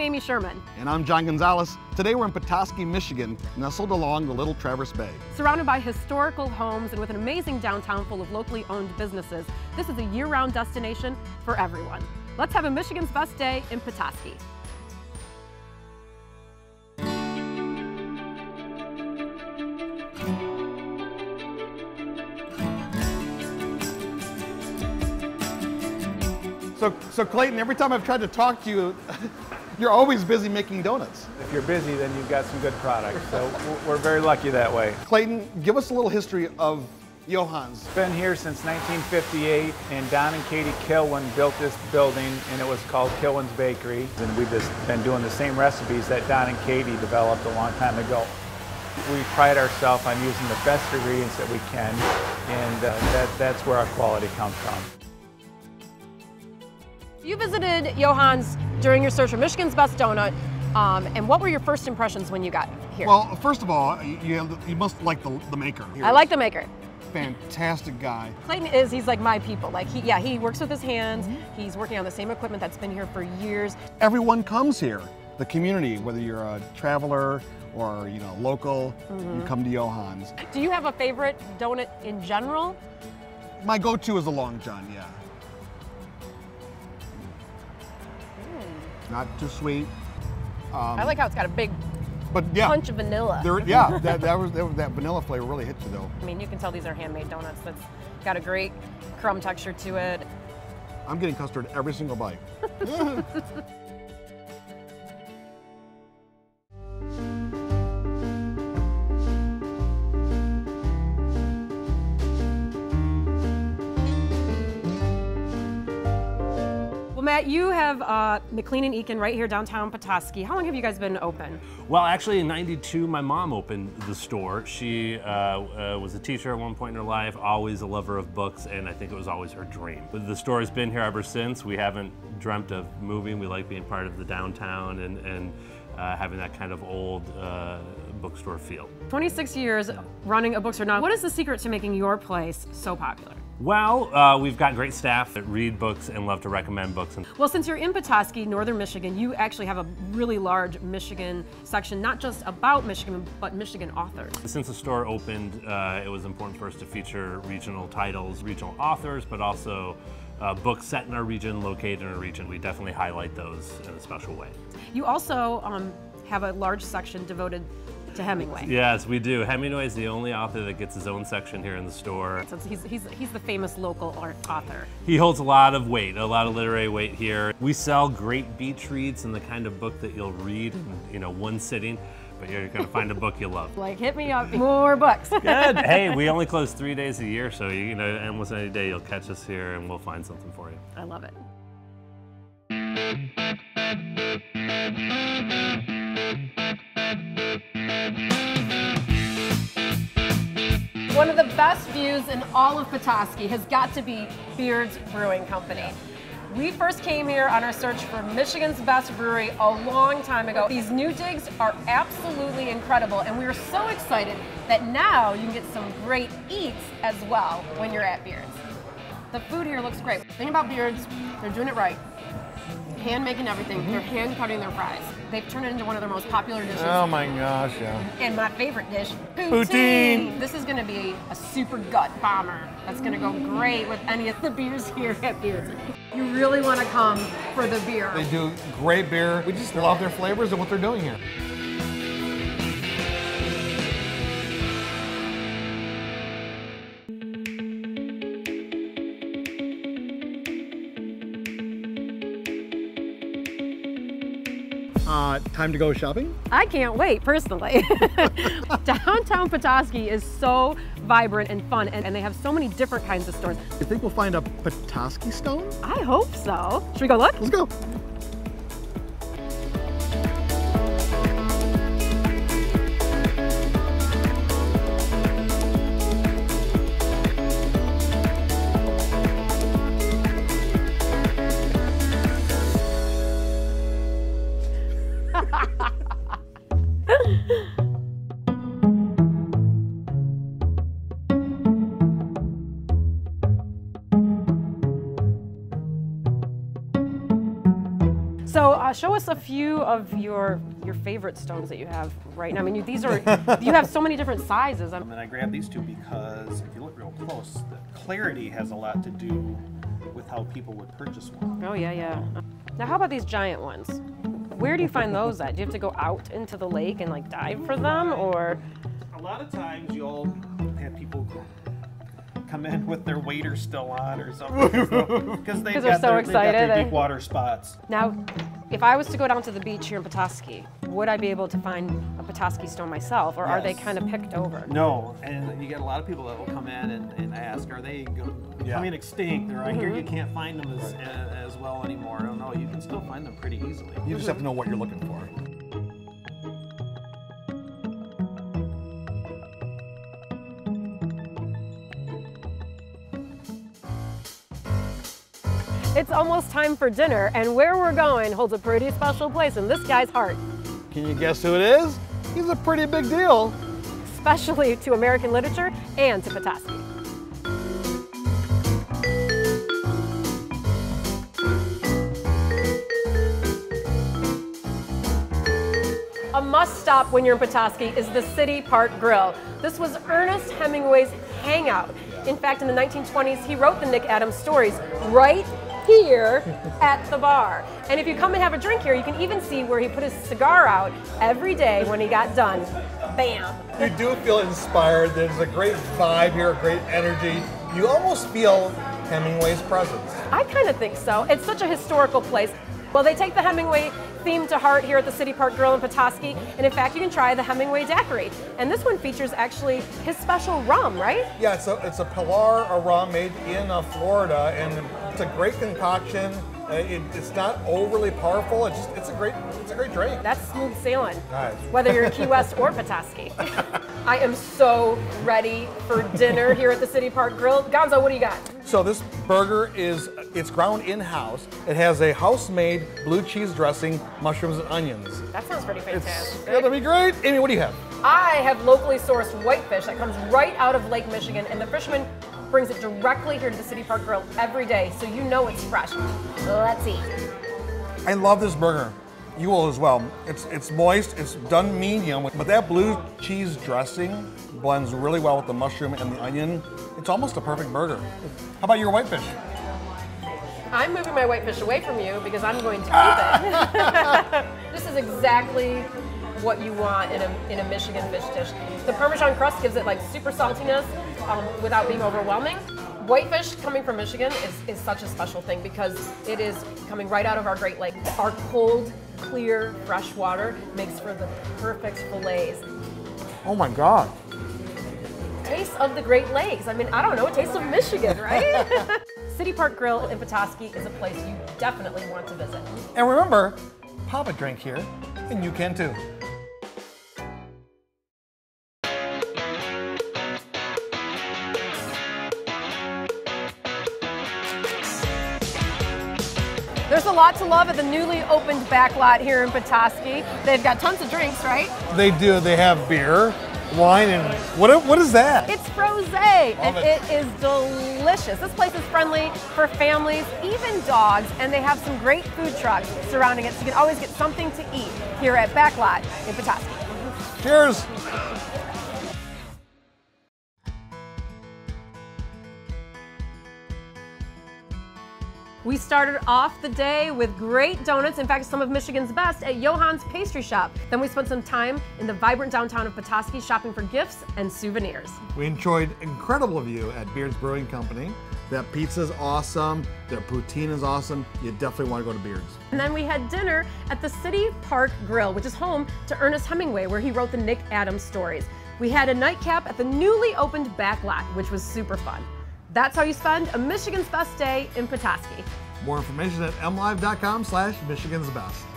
I'm Amy Sherman. And I'm John Gonzalez. Today we're in Petoskey, Michigan, nestled along the Little Traverse Bay. Surrounded by historical homes and with an amazing downtown full of locally owned businesses, this is a year-round destination for everyone. Let's have a Michigan's best day in Petoskey. So Clayton, every time I've tried to talk to you, you're always busy making donuts. If you're busy, then you've got some good products. So we're very lucky that way. Clayton, give us a little history of Johann's. It's been here since 1958, and Don and Katie Kilwin built this building, and it was called Kilwin's Bakery. And we've just been doing the same recipes that Don and Katie developed a long time ago. We pride ourselves on using the best ingredients that we can, and that's where our quality comes from. You visited Johann's during your search for Michigan's Best Donut, and what were your first impressions when you got here? Well, first of all, you must like the maker. I like the maker. Fantastic guy. Clayton is, he's like my people. Like, he works with his hands. He's working on the same equipment that's been here for years. Everyone comes here. The community, whether you're a traveler or local, you come to Johann's. Do you have a favorite donut in general? My go-to is a Long John, yeah. Not too sweet. I like how it's got a big punch of vanilla. That vanilla flavor really hits you though. I mean, you can tell these are handmade donuts. That's got a great crumb texture to it. I'm getting custard every single bite. You have McLean and Eakin right here downtown Petoskey. How long have you guys been open? Well, actually in '92, my mom opened the store. She was a teacher at one point in her life, always a lover of books, and I think it was always her dream. The store has been here ever since. We haven't dreamt of moving. We like being part of the downtown and having that kind of old bookstore feel. 26 years running a bookstore now. What is the secret to making your place so popular? Well, we've got great staff that read books and love to recommend books. Well, since you're in Petoskey, northern Michigan, you actually have a really large Michigan section, not just about Michigan, but Michigan authors. Since the store opened, it was important for us to feature regional titles, regional authors, but also books set in our region, located in our region. We definitely highlight those in a special way. You also have a large section devoted to Hemingway. Yes, we do. Hemingway is the only author that gets his own section here in the store. So he's the famous local author. He holds a lot of weight, a lot of literary weight here. We sell great beach reads and the kind of book that you'll read in one sitting, but you're going to find a book you love. Like, hit me up, more books. Good. Hey, we only close 3 days a year, so almost any day you'll catch us here and we'll find something for you. I love it. One of the best views in all of Petoskey has got to be Beards Brewing Company. We first came here on our search for Michigan's best brewery a long time ago. These new digs are absolutely incredible, and we are so excited that now you can get some great eats as well when you're at Beards. The food here looks great. The thing about Beards, they're doing it right. Hand making everything. They're hand cutting their fries. They've turned it into one of their most popular dishes. Oh my gosh, yeah. And my favorite dish, poutine. This is going to be a super gut bomber. That's going to go great with any of the beers here at Beards. You really want to come for the beer. They do great beer. We just love their flavors and what they're doing here. Time to go shopping? I can't wait, personally. Downtown Petoskey is so vibrant and fun, and they have so many different kinds of stores. You think we'll find a Petoskey stone? I hope so. Should we go look? Let's go. So Show us a few of your favorite stones that you have right now. I mean, these are, you have so many different sizes. And then I grabbed these two because if you look real close, the clarity has a lot to do with how people would purchase one. Oh, yeah, yeah. Now, how about these giant ones? Where do you find those at? Do you have to go out into the lake and, like, dive for them, or? A lot of times you'll have people come in with their waders still on or something, because they've got their deep water spots. Now, if I was to go down to the beach here in Petoskey, would I be able to find a Petoskey stone myself, or are they kind of picked over? No, and you get a lot of people that will come in and ask, are they coming extinct, or I hear you can't find them as well anymore. I don't know, you can still find them pretty easily. You just have to know what you're looking for. It's almost time for dinner, and where we're going holds a pretty special place in this guy's heart. Can you guess who it is? He's a pretty big deal. Especially to American literature and to Petoskey. A must stop when you're in Petoskey is the City Park Grill. This was Ernest Hemingway's hangout. In fact, in the 1920s, he wrote the Nick Adams stories right here at the bar. And if you come and have a drink here, you can even see where he put his cigar out every day when he got done. Bam! You do feel inspired. There's a great vibe here, great energy. You almost feel Hemingway's presence. I kind of think so. It's such a historical place. Well, they take the Hemingway theme to heart here at the City Park Grill in Petoskey, and in fact, you can try the Hemingway Daiquiri. And this one features actually his special rum, right? Yeah, it's a Pilar, a rum made in Florida, and it's a great concoction. It's not overly powerful. It's a great drink. That's smooth sailing. Nice. Whether you're in Key West or Petoskey. I am so ready for dinner here at the City Park Grill. Gonzo, what do you got? So this burger it's ground in-house. It has a house-made blue cheese dressing, mushrooms, and onions. That sounds pretty fantastic. It's going to be great. Amy, what do you have? I have locally sourced whitefish that comes right out of Lake Michigan, and the fisherman brings it directly here to the City Park Grill every day, so you know it's fresh. Let's eat. I love this burger. You will as well. It's moist, it's done medium, but that blue cheese dressing blends really well with the mushroom and the onion. It's almost a perfect burger. How about your whitefish? I'm moving my whitefish away from you because I'm going to keep it. This is exactly what you want in a Michigan fish dish. The Parmesan crust gives it like super saltiness without being overwhelming. Whitefish coming from Michigan is such a special thing because it is coming right out of our Great Lakes. Our cold, clear, fresh water makes for the perfect fillets. Oh my God. Taste of the Great Lakes. I mean, I don't know, taste of Michigan, right? City Park Grill in Petoskey is a place you definitely want to visit. And remember, pop a drink here, and you can too. There's a lot to love at the newly opened back lot here in Petoskey. They've got tons of drinks, right? They do. They have beer, wine, and what is that? It's frosé, and it is delicious. This place is friendly for families, even dogs, and they have some great food trucks surrounding it, so you can always get something to eat here at Back Lot in Petoskey. Cheers. We started off the day with great donuts, in fact some of Michigan's best, at Johann's Pastry Shop. Then we spent some time in the vibrant downtown of Petoskey shopping for gifts and souvenirs. We enjoyed incredible view at Beards Brewing Company. That pizza's awesome, their poutine is awesome, you definitely want to go to Beards. And then we had dinner at the City Park Grill, which is home to Ernest Hemingway, where he wrote the Nick Adams stories. We had a nightcap at the newly opened Back Lot, which was super fun. That's how you spend a Michigan's Best Day in Petoskey. More information at mlive.com/Michigan's Best.